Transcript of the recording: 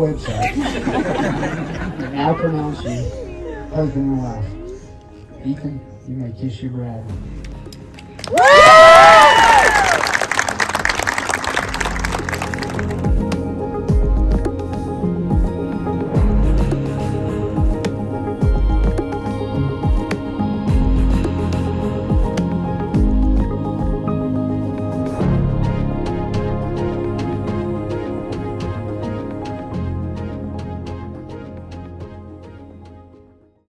website and I pronounce you husband and wife. Ethan, you may kiss your bride.